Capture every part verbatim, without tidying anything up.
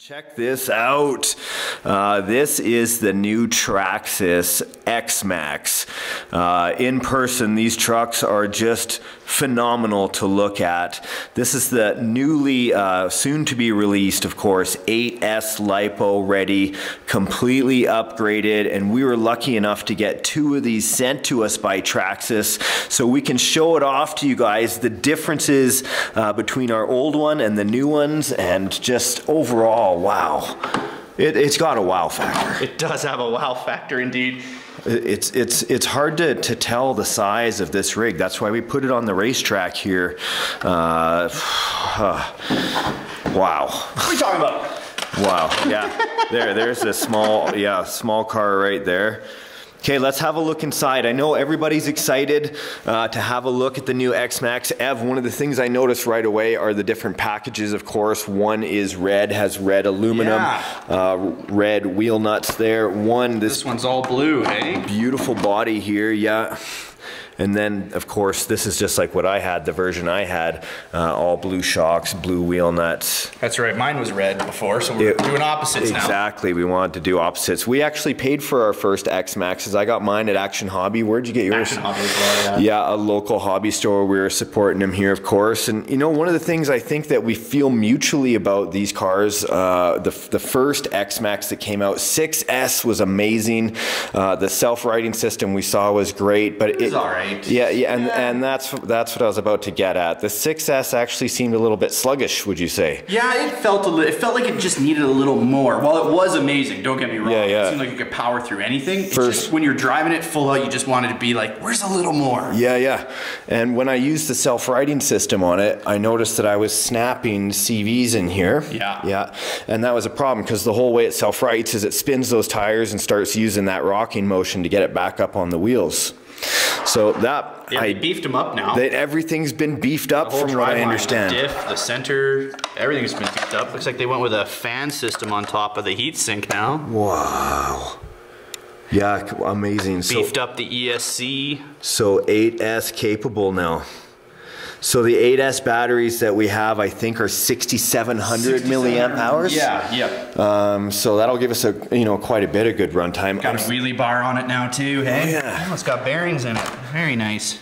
Check this out. Uh, this is the new Traxxas X-Maxx. Uh, in person, these trucks are just phenomenal to look at. This is the newly, uh, soon to be released, of course, eight S LiPo ready, completely upgraded, and we were lucky enough to get two of these sent to us by Traxxas, so we can show it off to you guys, the differences uh, between our old one and the new ones, and just overall, oh, wow. It, it's got a wow factor. It does have a wow factor indeed. It's, it's, it's hard to, to tell the size of this rig. That's why we put it on the racetrack here. Uh, uh, wow. What are we talking about? Wow, yeah. There, there's a small, yeah, small car right there. Okay, let's have a look inside. I know everybody's excited uh, to have a look at the new X-Maxx. Ev, one of the things I noticed right away are the different packages, of course. One is red, has red aluminum, yeah. uh, red wheel nuts there. One, this, this one's all blue, hey? Beautiful body here, yeah. And then, of course, this is just like what I had, the version I had, uh, all blue shocks, blue wheel nuts. That's right, mine was red before, so we're it, doing opposites exactly. now. Exactly, we wanted to do opposites. We actually paid for our first X-Maxxes. I got mine at Action Hobby. Where'd you get yours? Action Hobby as well, yeah. Yeah, a local hobby store. We were supporting them here, of course. And you know, one of the things I think that we feel mutually about these cars, uh, the, the first X-Maxx that came out, six S was amazing. Uh, the self-riding system we saw was great, but it, it was all right. Yeah, yeah, and, yeah, and that's that's what I was about to get at. The six S actually seemed a little bit sluggish, would you say? Yeah, it felt a it felt like it just needed a little more. While it was amazing, don't get me wrong. Yeah, yeah. It seemed like you could power through anything. First, it's just when you're driving it full out, you just wanted to be like, where's a little more? Yeah, yeah. And when I used the self-riding system on it, I noticed that I was snapping C Vs in here. Yeah. Yeah. And that was a problem because the whole way it self-rights is it spins those tires and starts using that rocking motion to get it back up on the wheels. So that yeah, I beefed them up now. That everything's been beefed up from what I understand. The diff, the center, everything's been beefed up. Looks like they went with a fan system on top of the heat sink now. Wow. Yeah, amazing. Beefed so, up the E S C. So eight S capable now. So the eight S batteries that we have, I think, are sixty-seven hundred milliamp hours. Yeah, yep. Um, so that'll give us a you know quite a bit of good runtime. Got a wheelie bar on it now too. Hey, oh, yeah. Oh, it's got bearings in it. Very nice.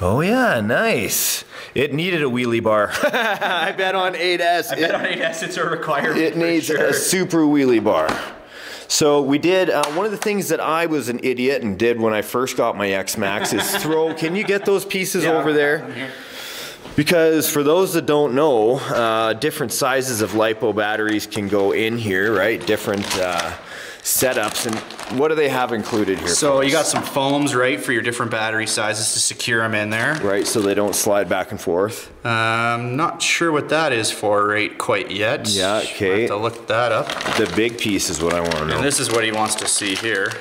Oh yeah, nice. It needed a wheelie bar. I bet on eight S. I bet it, on eight S, it's a requirement. It needs sure. a super wheelie bar. So we did, uh, one of the things that I was an idiot and did when I first got my X-Maxx is throw, can you get those pieces yeah, over there? Because for those that don't know, uh, different sizes of LiPo batteries can go in here, right? Different uh, setups, and what do they have included here? So you got some foams, right, for your different battery sizes to secure them in there. Right, so they don't slide back and forth. Um, not sure what that is for right quite yet. Yeah, okay. We'll have to look that up. The big piece is what I want to know. And this is what he wants to see here.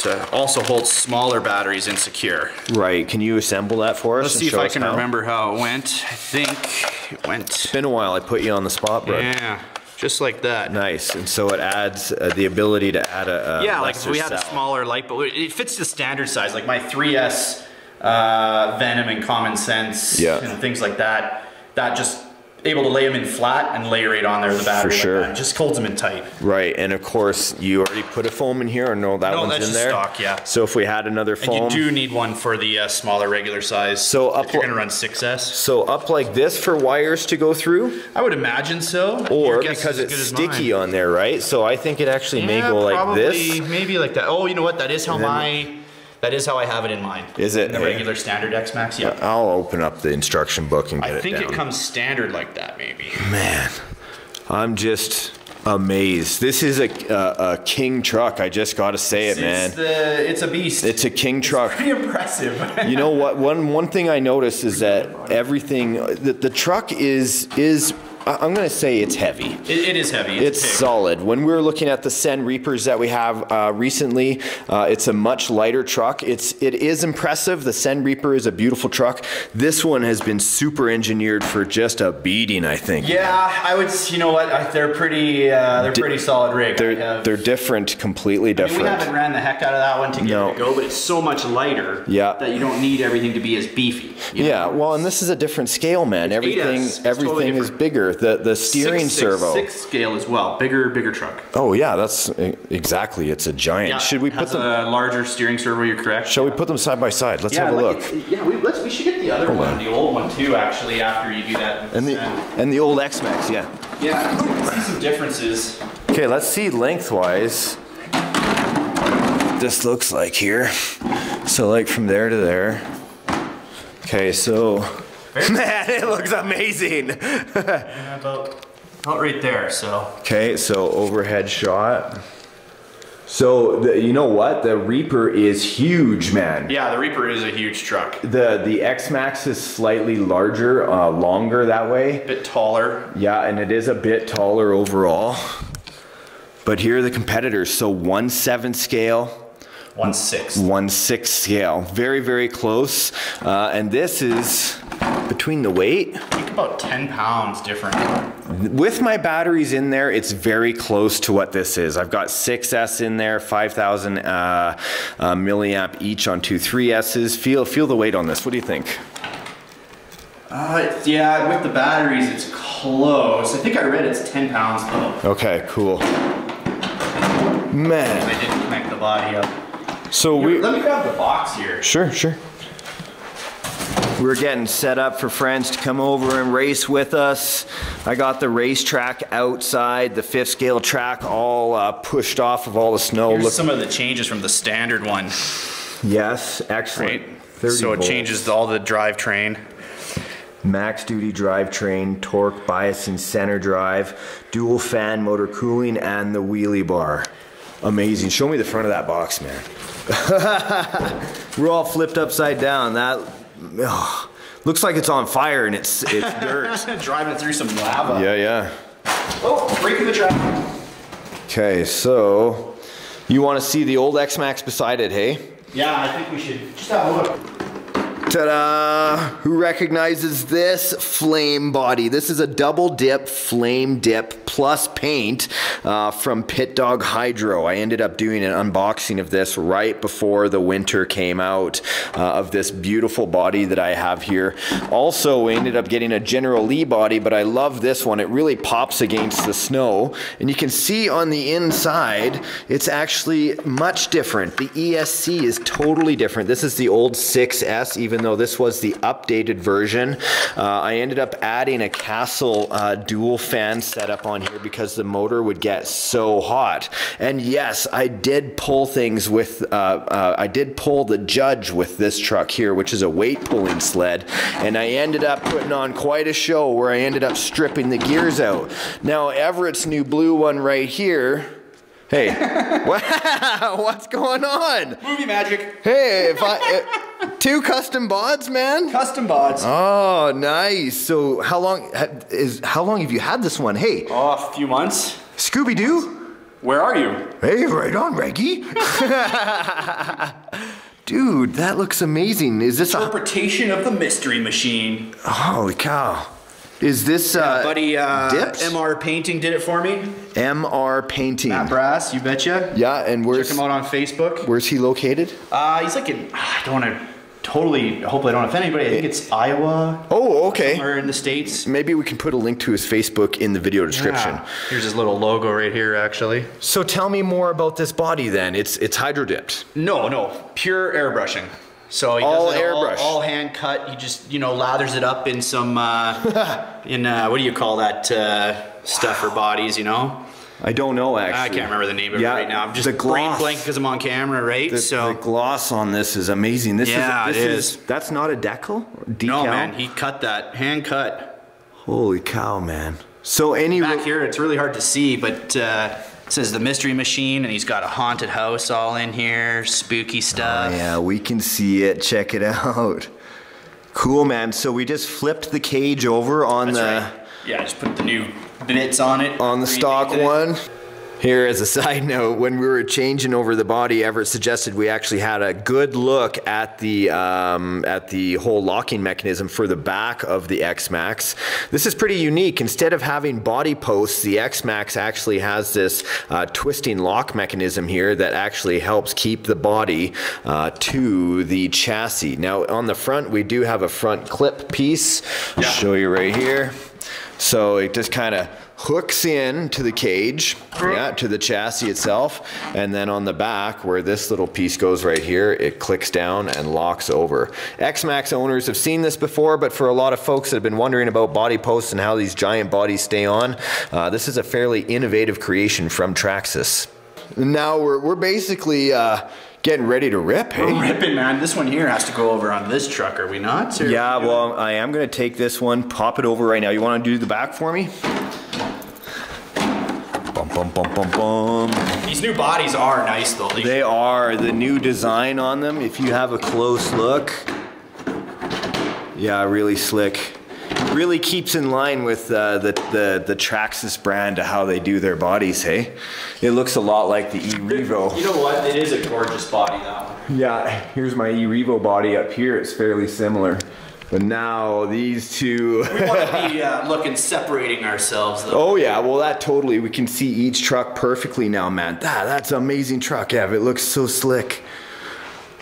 To also hold smaller batteries in secure. Right, can you assemble that for us? Let's see if I can how? remember how it went. I think it went. It's been a while, I put you on the spot, bro. Yeah. Just like that. Nice, and so it adds uh, the ability to add a, a yeah, like if we had cell. a smaller light, but it fits the standard size, like my three S uh, Venom and Common Sense yeah. and things like that. That just able to lay them in flat and layer it on there the battery. For sure. Like just holds them in tight. Right, and of course you already put a foam in here, or no, that no, one's that's in there. Stock, yeah. So if we had another foam. And you do need one for the uh, smaller regular size. So up if you're gonna run six S. So up like this for wires to go through? I would imagine so. Or because it's sticky on there, right? So I think it actually yeah, may go probably, like this. Maybe like that. Oh, you know what? That is how my. That is how I have it in mind. Is it? The regular standard X-Maxx, yeah. I'll open up the instruction book and get it down. I think it comes standard like that, maybe. Man, I'm just amazed. This is a, a, a king truck. I just got to say it, man. It's, the, it's a beast. It's a king truck. It's pretty impressive. You know what? One one thing I noticed is that everything, the, the truck is is. I'm gonna say it's heavy. It, it is heavy. It's, it's solid. When we were looking at the C E N Reapers that we have uh, recently, uh, it's a much lighter truck. It's it is impressive. The C E N Reaper is a beautiful truck. This one has been super engineered for just a beating, I think. Yeah, I would. You know what? I, they're pretty. Uh, they're Di pretty solid rig. They're have, they're different, completely different. I mean, we haven't ran the heck out of that one to get no. it to go, but it's so much lighter. Yeah. That you don't need everything to be as beefy. You know? Yeah. Well, and this is a different scale, man. Everything everything totally is bigger. the, the steering six, servo. Six, six scale as well, bigger bigger truck. Oh yeah, that's exactly, it's a giant. Yeah, should we put them? A larger steering servo, you're correct. Shall yeah. we put them side by side? Let's yeah, have a like look. Yeah, we, let's, we should get the other Hold one, on. the old one too actually after you do that. And the, and the old X-Maxx, yeah. Yeah, I can see some differences. Okay, let's see lengthwise what this looks like here. So like from there to there. Okay, so, man, it looks amazing. Yeah, about, about right there, so. Okay, so overhead shot. So, the, you know what? The Reaper is huge, man. Yeah, the Reaper is a huge truck. The the X-Maxx is slightly larger, uh, longer that way. A bit taller. Yeah, and it is a bit taller overall. But here are the competitors. So, one seventh scale. One sixth. One sixth scale. Very, very close. Uh, and this is between the weight. I think about ten pounds different. With my batteries in there, it's very close to what this is. I've got six S in there, five thousand uh, uh, milliamp each on two three S's. Feel, feel the weight on this. What do you think? Uh, yeah, with the batteries, it's close. I think I read it's ten pounds though. Okay, cool. Man. I didn't connect the body up. So we let me grab the box here. Sure, sure. We're getting set up for friends to come over and race with us. I got the race track outside, the fifth scale track all uh, pushed off of all the snow. Here's Look. some of the changes from the standard one. Yes, excellent. Right. So it volts. changes all the drivetrain. Max duty drivetrain, torque, bias, and center drive, dual fan motor cooling, and the wheelie bar. Amazing. Show me the front of that box, man. We're all flipped upside down. That oh, looks like it's on fire and it's it's dirt. Driving through some lava. Yeah, yeah. Oh, breaking the track. Okay, so you want to see the old X-Maxx beside it, hey? Yeah, I think we should just have a look. Ta-da! Who recognizes this flame body? This is a double dip flame dip plus paint uh, from Pit Dog Hydro. I ended up doing an unboxing of this right before the winter came out uh, of this beautiful body that I have here. Also ended up getting a General Lee body, but I love this one. It really pops against the snow. And you can see on the inside, it's actually much different. The E S C is totally different. This is the old six S, even though this was the updated version. Uh, I ended up adding a Castle uh, dual fan setup on here because the motor would get so hot. And yes, I did pull things with, uh, uh, I did pull the Judge with this truck here, which is a weight pulling sled. And I ended up putting on quite a show where I ended up stripping the gears out. Now, Everett's new blue one right here. Hey, what, what's going on? Movie magic. Hey, if I, uh, two custom bods, man. Custom bods. Oh, nice. So how long is how long have you had this one? Hey. Oh, a few months. Scooby-Doo. Where are you? Hey, right on, Reggie. Dude, that looks amazing. Is this interpretation a... of the mystery machine? Holy cow. Is this yeah, uh, buddy uh, dipped? M R Painting did it for me. M R Painting. Matt Brass, you betcha. Yeah, and where's... Check him out on Facebook. Where's he located? Uh, he's like in... I don't want to totally... Hopefully I don't offend anybody. I think it's Iowa. Oh, okay. Somewhere in the States. Maybe we can put a link to his Facebook in the video description. Yeah. Here's his little logo right here, actually. So tell me more about this body then. It's, it's hydro-dipped. No, no. Pure airbrushing. So he all airbrush, all, all hand cut. He just, you know, lathers it up in some, uh, in uh, what do you call that uh, stuff for bodies? You know, I don't know actually. I can't remember the name of yeah, it right now. I'm just the brain blank because I'm on camera, right? The, so the gloss on this is amazing. This yeah, is, this it is. is. That's not a decal. Decal? No, man, he cut that hand cut. Holy cow, man! So any back here, it's really hard to see, but. Uh, It says the mystery machine, and he's got a haunted house all in here, spooky stuff. Oh, yeah, we can see it. Check it out. Cool, man. So we just flipped the cage over on That's the... Right. Yeah, just put the new bits on it. On the stock one. It. Here, as a side note, when we were changing over the body, Everett suggested we actually had a good look at the um, at the whole locking mechanism for the back of the X-Maxx. This is pretty unique. Instead of having body posts, the X-Maxx actually has this uh, twisting lock mechanism here that actually helps keep the body uh, to the chassis. Now, on the front, we do have a front clip piece. I'll yeah. show you right here. So it just kind of hooks in to the cage, yeah, to the chassis itself, and then on the back where this little piece goes right here, it clicks down and locks over. X-Maxx owners have seen this before, but for a lot of folks that have been wondering about body posts and how these giant bodies stay on, uh, this is a fairly innovative creation from Traxxas. Now we're, we're basically uh, getting ready to rip, hey? We're ripping, man. This one here has to go over on this truck, are we not? Or yeah, well, I am gonna take this one, pop it over right now. You wanna do the back for me? Bum, bum, bum, bum, bum. These new bodies are nice though. They, they are, the new design on them. If you have a close look, yeah, really slick. Really keeps in line with uh, the, the, the Traxxas brand to how they do their bodies, hey? It looks a lot like the E-Revo. You know what, it is a gorgeous body now. Yeah, here's my E-Revo body up here, it's fairly similar. But now these two. We want to be uh, looking, separating ourselves though. Oh yeah, well that totally, we can see each truck perfectly now, man. That, that's an amazing truck, Ev, it looks so slick.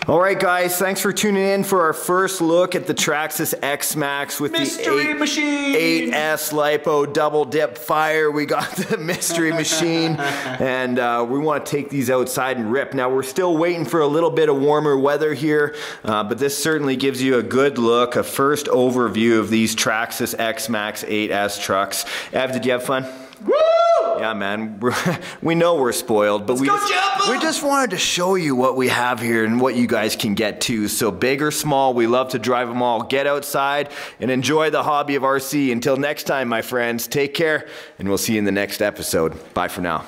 All right, guys, thanks for tuning in for our first look at the Traxxas X-Maxx with Mystery the eight, eight S LiPo double dip fire. We got the Mystery Machine, and uh, we want to take these outside and rip. Now, we're still waiting for a little bit of warmer weather here, uh, but this certainly gives you a good look, a first overview of these Traxxas X-Maxx eight S trucks. Ev, did you have fun? Woo! Yeah, man, we know we're spoiled, but we just, we just wanted to show you what we have here and what you guys can get to. So big or small, we love to drive them all. Get outside and enjoy the hobby of R C. Until next time, my friends, take care, and we'll see you in the next episode. Bye for now.